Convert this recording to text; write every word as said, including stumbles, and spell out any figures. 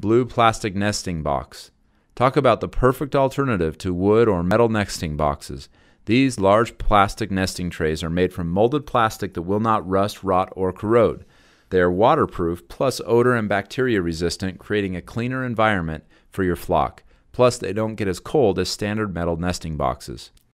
Blue plastic nesting box. Talk about the perfect alternative to wood or metal nesting boxes. These large plastic nesting trays are made from molded plastic that will not rust, rot, or corrode. They are waterproof, plus odor and bacteria resistant, creating a cleaner environment for your flock. Plus, they don't get as cold as standard metal nesting boxes.